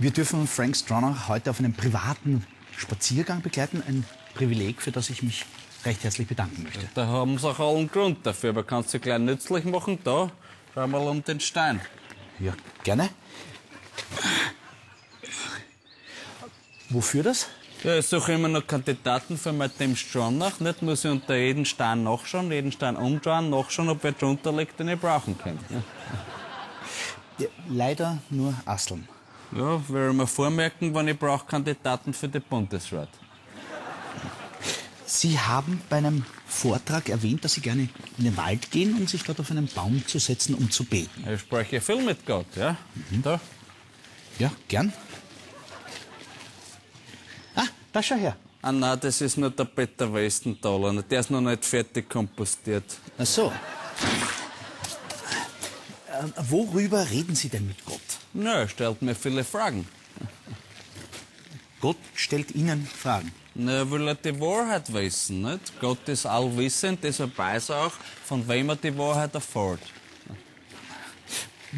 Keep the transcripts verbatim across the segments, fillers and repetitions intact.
Wir dürfen Frank Stronach heute auf einem privaten Spaziergang begleiten. Ein Privileg, für das ich mich recht herzlich bedanken möchte. Da haben sie auch allen Grund dafür. Aber kannst du gleich nützlich machen? Da, schau mal um den Stein. Ja, gerne. Wofür das? Ja, ich suche immer noch Kandidaten für mein Team Stronach. Nicht muss ich unter jeden Stein nachschauen, jeden Stein umschauen, nachschauen, ob wer drunter liegt, den ich brauchen kann. Ja. Ja, leider nur Asseln. Ja, will ich mir vormerken, wann ich brauche Kandidaten für den Bundesrat. Sie haben bei einem Vortrag erwähnt, dass Sie gerne in den Wald gehen, um sich dort auf einen Baum zu setzen, um zu beten. Ich spreche viel mit Gott, ja? Mhm. Da. Ja, gern. Da, schau her. Ah, nein, das ist nur der Peter Westenthaler. Der ist noch nicht fertig kompostiert. Ach so. Äh, worüber reden Sie denn mit Gott? Na, er stellt mir viele Fragen. Gott stellt Ihnen Fragen? Na, er will die Wahrheit wissen, nicht? Gott ist allwissend, deshalb weiß er auch, von wem er die Wahrheit erfährt.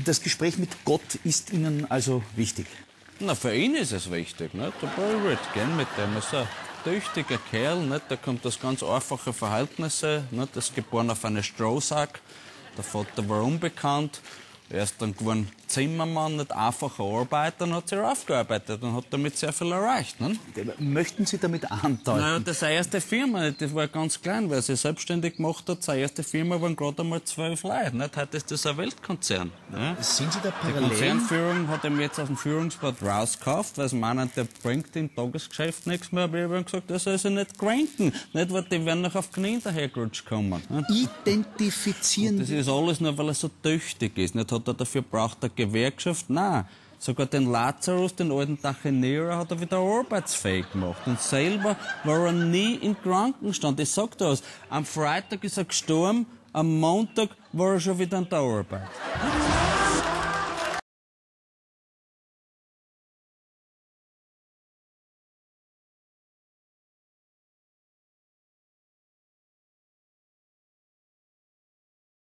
Das Gespräch mit Gott ist Ihnen also wichtig? Na, für ihn ist es wichtig, nicht? Aber ich würde gern mit dem. Er ist ein tüchtiger Kerl, nicht? Da kommt aus ganz einfachen Verhältnissen, nicht? Er ist geboren auf einem Strohsack, der Vater war unbekannt, er ist dann geworden Zimmermann, nicht einfacher Arbeiter, und hat sich aufgearbeitet und hat damit sehr viel erreicht, nicht? Möchten Sie damit andeuten? Na, das seine erste Firma, nicht? Das war ganz klein, weil er sich selbstständig gemacht hat. Seine erste Firma waren gerade einmal zwölf Leute, nicht? Heute ist das ein Weltkonzern. Nicht? Sind Sie da parallel? Die Konzernführung hat ihm jetzt aus dem Führungsbord rausgekauft, weil sie meinen, der bringt im Tagesgeschäft nichts mehr. Aber ich habe gesagt, das soll sich nicht kränken, nicht? Weil die werden noch auf Knien dahergerutscht kommen. Nicht? Identifizieren. Und das ist alles nur, weil er so tüchtig ist, nicht? Hat er dafür braucht er Gewerkschaft? Nein. Sogar den Lazarus, den alten Tachenerer, hat er wieder arbeitsfähig gemacht. Und selber war er nie im Krankenstand. Ich sag das. Am Freitag ist er gestorben, am Montag war er schon wieder in der Arbeit.